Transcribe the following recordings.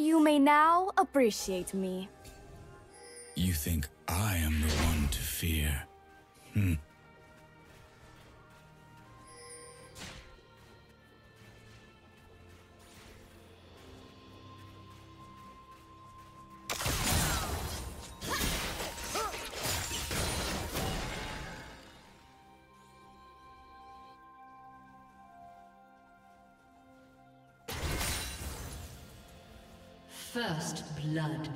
You may now appreciate me. You think I am the one to fear? First blood.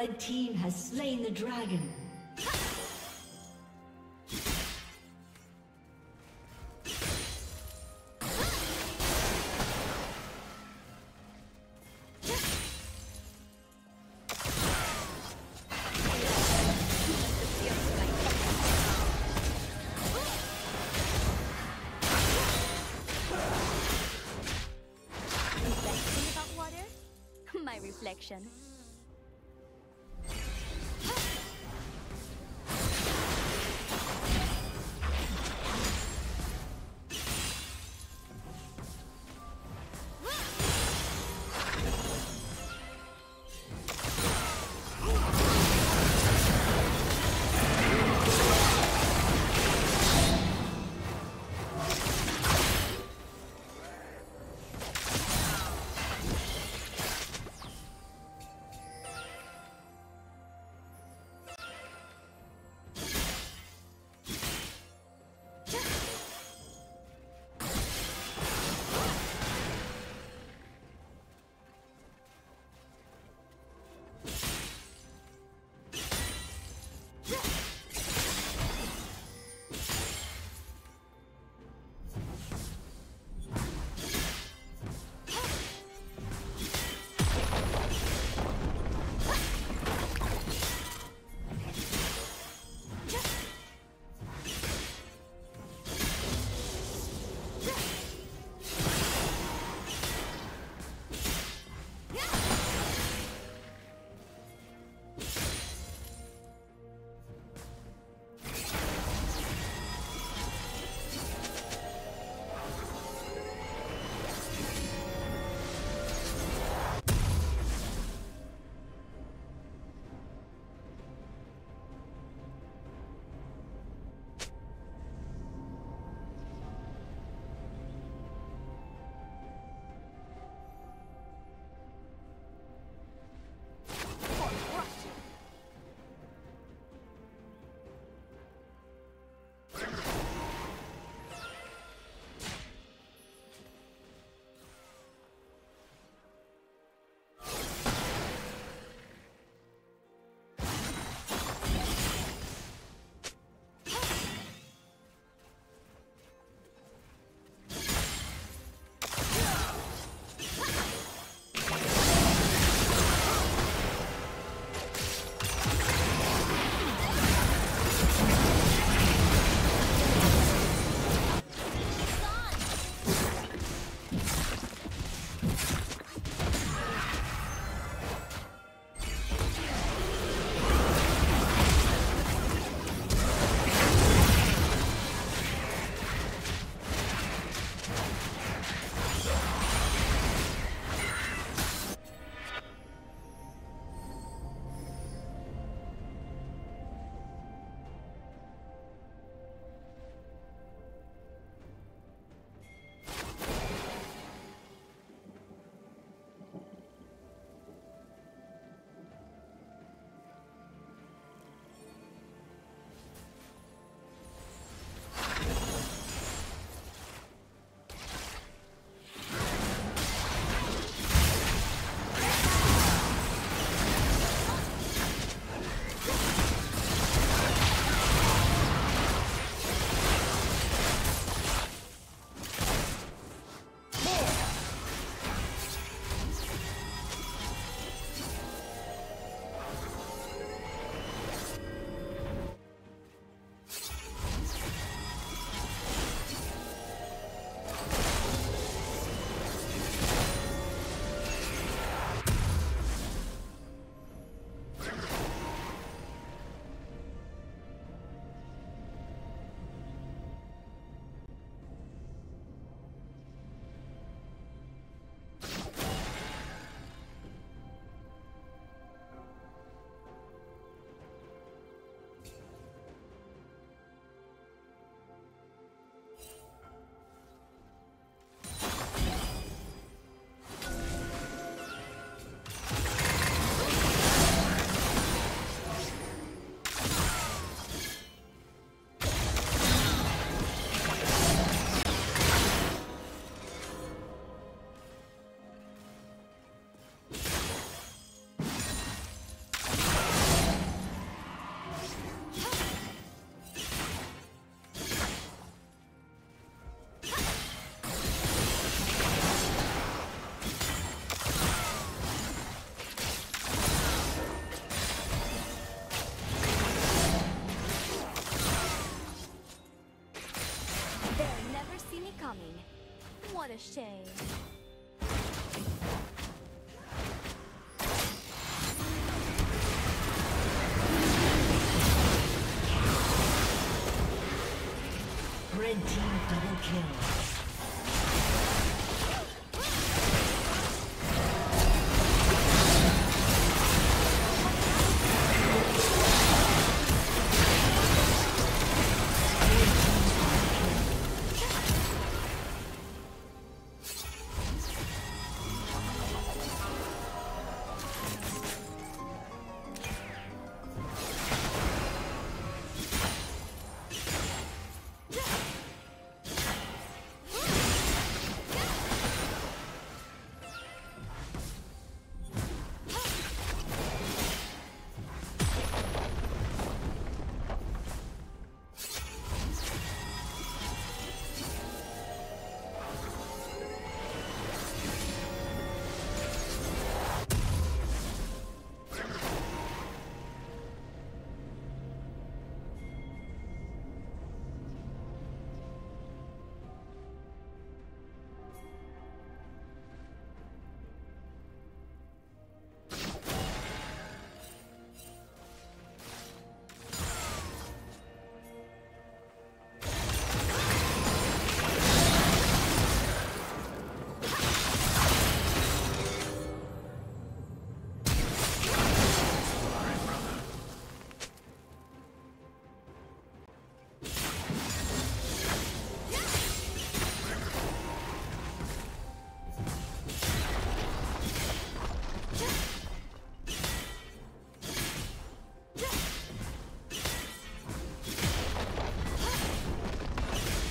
Red team has slain the dragon. Reflection. What a shame. Red team double kill.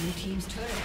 Red team's turret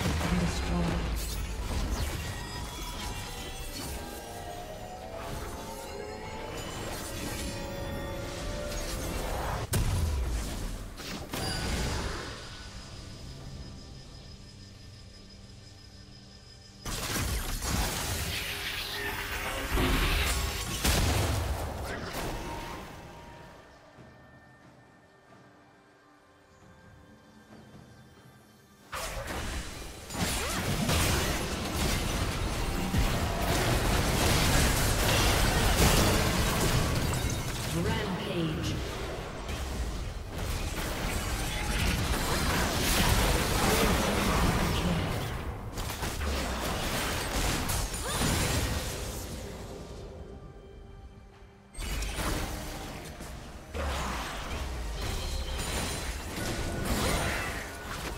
has been destroyed. Team's turret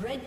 Red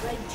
The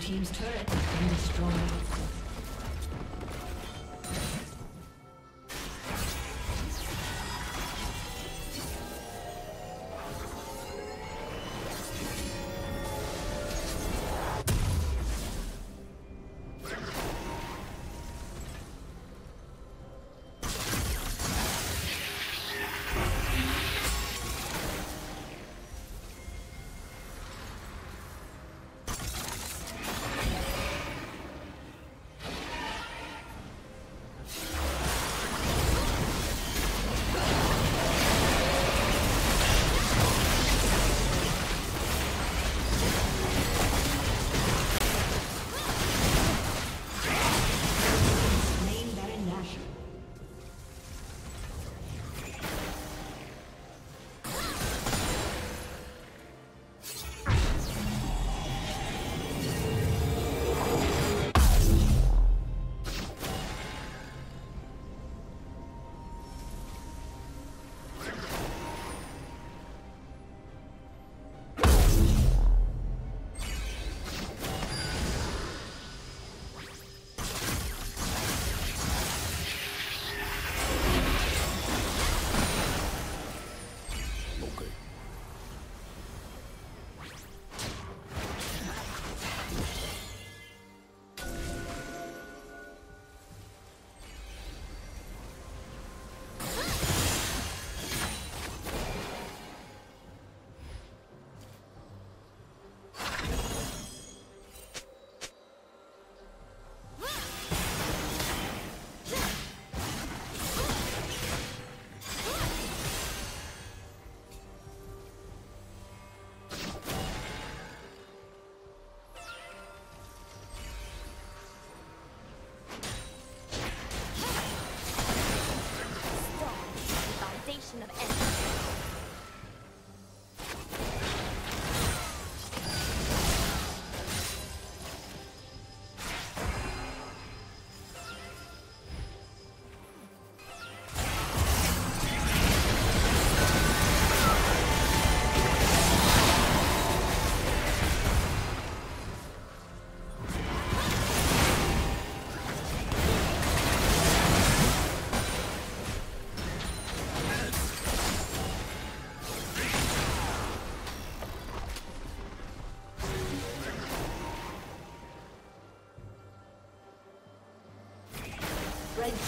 Team's turret has been destroyed.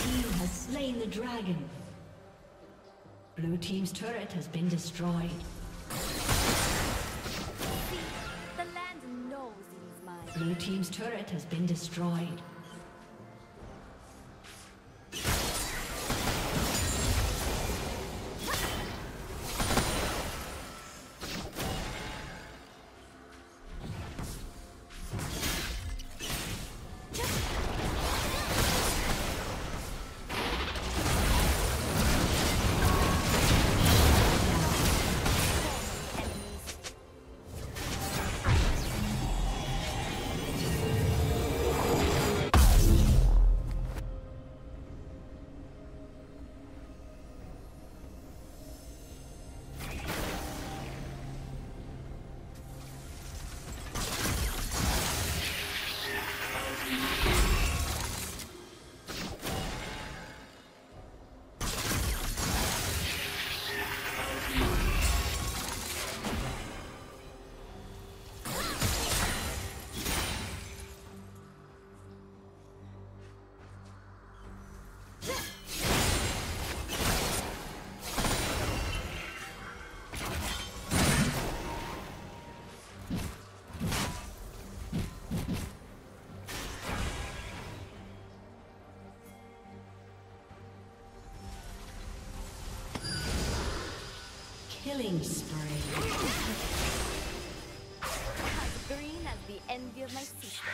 team has slain the dragon. Blue team's turret has been destroyed. See, the land knows it is mine. Blue team's turret has been destroyed. Killing spree. As green as the envy of my sister.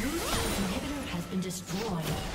Your inhibitor has been destroyed.